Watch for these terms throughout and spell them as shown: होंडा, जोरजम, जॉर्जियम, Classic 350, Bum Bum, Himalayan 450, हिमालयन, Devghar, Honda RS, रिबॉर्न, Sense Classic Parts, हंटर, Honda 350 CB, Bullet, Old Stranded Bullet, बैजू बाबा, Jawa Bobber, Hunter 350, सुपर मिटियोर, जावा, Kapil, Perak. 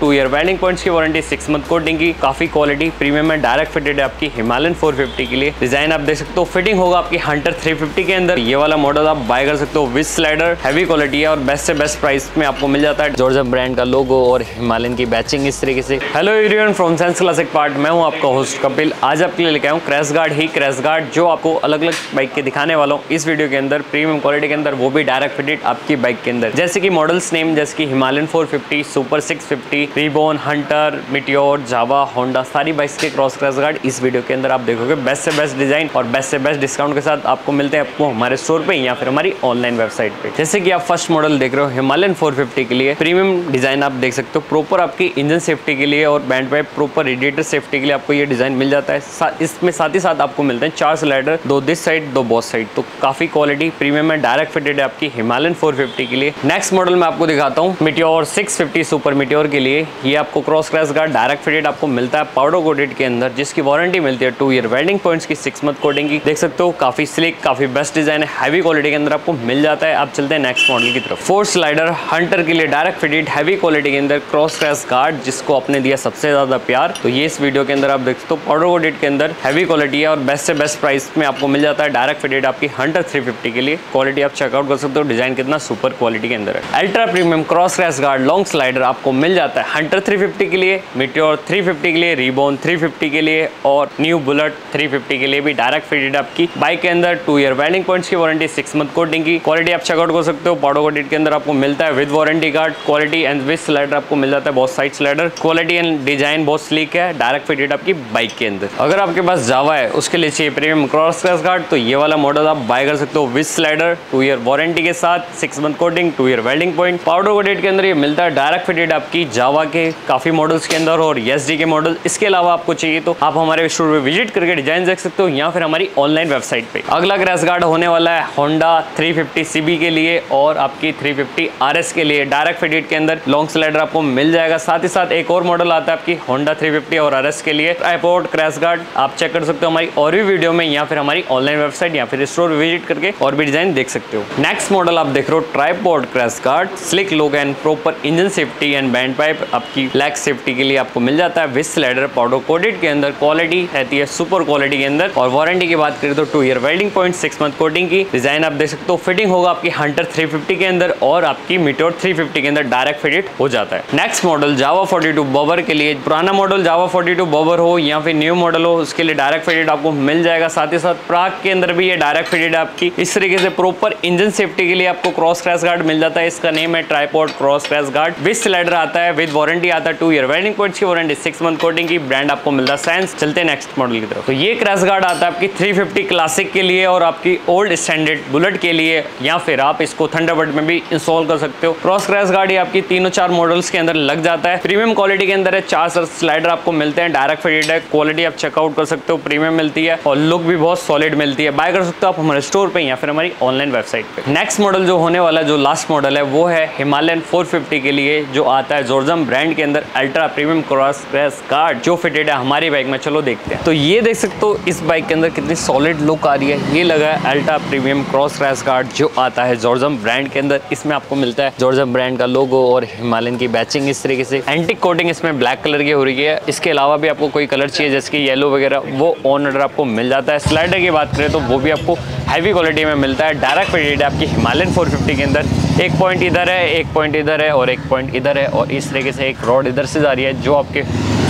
2 year winding points की warranty, 6 month coating की, काफी क्वालिटी प्रीमियम है, डायरेक्ट फिटेड है आपकी हिमालयन 450 के लिए। डिजाइन आप देख सकते हो, फिटिंग होगा आपकी हंटर 350 के अंदर। ये वाला मॉडल आप बाय कर सकते हो विद स्लाइडर, हैवी क्वालिटी है और बेस्ट से बेस्ट प्राइस में आपको मिल जाता है। जॉर्जियम ब्रांड का लोगो और हिमालयन की बैचिंग इस तरीके से। Hello everyone from sense classic part, मैं हूँ आपका होस्ट कपिल। आज आपके लिए लेके आया हूँ क्रैश गार्ड जो आपको अलग अलग बाइक के दिखाने वाला हूँ इस वीडियो के अंदर, प्रीमियम क्वालिटी के अंदर, वो भी डायरेक्ट फिटेड आपकी बाइक के अंदर। जैसे कि मॉडल्स नेम, जैसे कि हिमालयन 450, super 650, रिबॉर्न, हंटर, Meteor, जावा, होंडा, सारी बाइक्स के क्रैश गार्ड इस वीडियो के अंदर आप देखोगे। बेस्ट से बेस्ट डिजाइन और बेस्ट से बेस्ट डिस्काउंट के साथ आपको मिलते हैं आपको हमारे स्टोर पे या फिर हमारी ऑनलाइन वेबसाइट पे। जैसे कि आप फर्स्ट मॉडल देख रहे हो हिमालयन 450 के लिए, प्रीमियम डिजाइन आप देख सकते हो, प्रॉपर आपकी इंजन सेफ्टी के लिए और bend pipe proper radiator safety के लिए आपको ये डिजाइन मिल जाता है। इसमें साथ ही साथ आपको मिलते हैं 4 slider, 2 this side, 2 both side. तो काफी क्वालिटी प्रीमियम है, डायरेक्ट फिटेड है आपकी हिमालयन 450 के लिए। नेक्स्ट मॉडल मैं आपको दिखाता हूँ मिटियोर 650 सुपर मिटियोर के लिए। ये आपको क्रैश गार्ड डायरेक्ट फिटेड आपको मिलता है पाउडर कोटेड के अंदर, जिसकी वारंटी मिलती है 2 ईयर वेल्डिंग पॉइंट्स की, 6 मंथ कोटिंग की। देख सकते हो काफी स्लिक, काफी बेस्ट डिजाइन है, हैवी क्वालिटी के अंदर आपको मिल जाता है। आप चलते हैं नेक्स्ट मॉडल की तरफ। 4 स्लाइडर हंटर के लिए डायरेक्ट फिटेड, हैवी क्वालिटी के अंदर, क्रैश गार्ड जिसको आपने दिया सबसे ज्यादा प्यार, तो ये इस वीडियो के अंदर आप देख सकते हो। पाउडर कोटेड के अंदर हैवी क्वालिटी है और बेस्ट से बेस्ट प्राइस में आपको मिल जाता है, डायरेक्ट फिटेड आपकी हंटर 350 के लिए। क्वालिटी आप चेकआउट कर सकते हो, डिजाइन कितना सुपर क्वालिटी के अंदर है। Ultra premium crash guard long slider आपको मिल जाता है हंटर 350 के लिए, मिटियोर 350 के लिए, रिबॉर्न 350 के लिए और न्यू बुलेट 350 के लिए भी डायरेक्ट फिटेड आपकी बाइक के अंदर। 2 ईयर वाइंडिंग पॉइंट्स की वारंटी, 6 मंथ कोटिंग की, क्वालिटी आप चेकआउट कर सकते हो। पाउडर कोटेड के अंदर आपको मिलता है with warranty card, quality and with slider आपको मिल जाता है, बहुत side slider. Quality and design बहुत स्लीक है, डायरेक्ट फिटेड आपकी बाइक के अंदर। अगर आपके पास जावा है उसके लिए चाहिए प्रीमियम क्रैश गार्ड, तो ये वाला मॉडल आप बाय कर सकते हो विद स्लाइडर, 2 ईयर वारंटी के साथ, 6 month coating, 2 year welding point. Powder coated के अंदर ये मिलता है डायरेक्ट फिटेड आपकी जावा के काफी मॉडल्स के अंदर और एसडी के मॉडल। इसके अलावा आपको चाहिए तो आप हमारे स्टोर पे विजिट करके डिजाइन देख सकते हो या फिर हमारी ऑनलाइन वेबसाइट पे। अगला क्रैश गार्ड होने वाला है होंडा 350 सीबी के लिए और आपकी 350 आरएस के लिए, डायरेक्ट फिटेड के अंदर, लॉन्ग स्लाइडर आपको मिल जाएगा। साथ ही साथ एक और मॉडल आता है आपकी होंडा 350 और आरएस के लिए एयरपोर्ट क्रैश गार्ड। आप चेक कर सकते हो हमारी और भी वीडियो में या फिर हमारी ऑनलाइन वेबसाइट या फिर स्टोर विजिट करके और भी डिजाइन देख सकते हो। नेक्स्ट मॉडल आप देख रहे हो tripod crash guard, slick look and proper engine safety and bend pipe आपकी लैग सेफ्टी के लिए आपको मिल जाता है विद स्लाइडर, पाउडर कोटेड के अंदर, क्वालिटी रहती है सुपर क्वालिटी के अंदर और वारंटी की बात करें तो 2 year welding point, 6 month coating की। डिजाइन आप देख सकते हो, फिटिंग होगा आपकी हंटर 350 के अंदर और आपकी मिटियोर 350 के अंदर डायरेक्ट फिटेड हो जाता है। नेक्स्ट मॉडल जावा 42 बॉबर के लिए, पुराना मॉडल जावा 42 बॉबर हो या फिर न्यू मॉडल हो उसके लिए डायरेक्ट फिटेड आपको मिल जाएगा। साथ ही साथ प्राग के अंदर भी ये डायरेक्ट फिटेड आपकी इस तरीके से प्रॉपर इंजन सेफ्टी के लिए आपको क्रैश गार्ड मिल जाता है। इसका नेम है tripod crash guard, with slider आता है, विद वारंटी आता है 2 ईयर वेल्डिंग पॉइंट्स की वारंटी, 6 मंथ कोटिंग की, ब्रांड आपको मिलता है सेंस। चलते हैं नेक्स्ट मॉडल की तरफ। तो ये क्रैश गार्ड आता है आपकी 350 क्लासिक के लिए और आपकी ओल्ड स्टैंडर्ड बुलेट के लिए या फिर आप इसको थंडरबर्ड में भी इंस्टॉल कर सकते हो। क्रैश गार्ड ये आपकी 3 और 4 मॉडल्स के अंदर लग जाता है, प्रीमियम क्वालिटी के अंदर है, 4 स्लाइडर आपको मिलते हैं, डायरेक्ट फिटेड है, क्वालिटी आप चेकआउट कर सकते हो, प्रीमियम मिलती है और लुक भी बहुत सॉलिड मिलती है। बाय कर सकते हो आप हमारे स्टोर पे या फिर हमारी ऑनलाइन वेबसाइट पे। नेक्स्ट मॉडल जो होने वाला, जो लास्ट मॉडल है, वो है हिमालयन 450 के लिए, जो आता है जोरजम ब्रांड के अंदर, अल्ट्रा प्रीमियम क्रैश गार्ड जो फिटेड है हमारी बाइक में। चलो देखते हैं। तो ये देख सकते हो इस बाइक के अंदर कितनी सॉलिड लुक आ रही है। ये लगा है अल्ट्रा प्रीमियम क्रैश गार्ड जो आता है जोरजम ब्रांड के अंदर। इसमें आपको मिलता है जोरजम ब्रांड का लोगो और हिमालयन की बैचिंग इस तरीके से। एंटीक कोटिंग इसमें ब्लैक कलर की हो रही है। इसके अलावा भी आपको कोई कलर चाहिए जैसे कि येलो वगैरह, वो ऑन ऑर्डर आपको मिल जाता है। स्लाइडर की बात करें तो वो भी आपको हैवी क्वालिटी में मिलता है, डायरेक्ट फिटेड आपकी हिमालयन 450 के अंदर। 1 पॉइंट इधर है, 1 पॉइंट इधर है और 1 पॉइंट इधर है और इस तरीके से 1 रॉड इधर से जा रही है जो आपके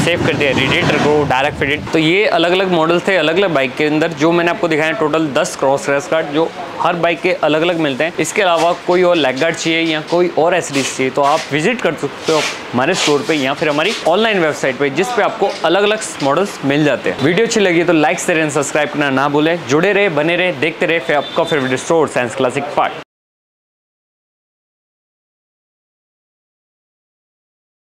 सेव करते हैं रेडिएटर को डायरेक्ट फिटेड। तो ये अलग अलग मॉडल थे अलग अलग बाइक के अंदर जो मैंने आपको दिखाया। टोटल 10 क्रैश गार्ड जो हर बाइक के अलग अलग मिलते हैं। इसके अलावा कोई और लैग गार्ड चाहिए या कोई और एसडीज चाहिए तो आप विजिट कर सकते हो हमारे स्टोर पे या फिर हमारी ऑनलाइन वेबसाइट पे, जिस पे आपको अलग अलग मॉडल्स मिल जाते हैं। वीडियो अच्छी लगी तो लाइक शेयर एंड सब्सक्राइब करना ना भूलें। जुड़े रहे, बने रहे, देखते रहे आपका favourite store sense classic part.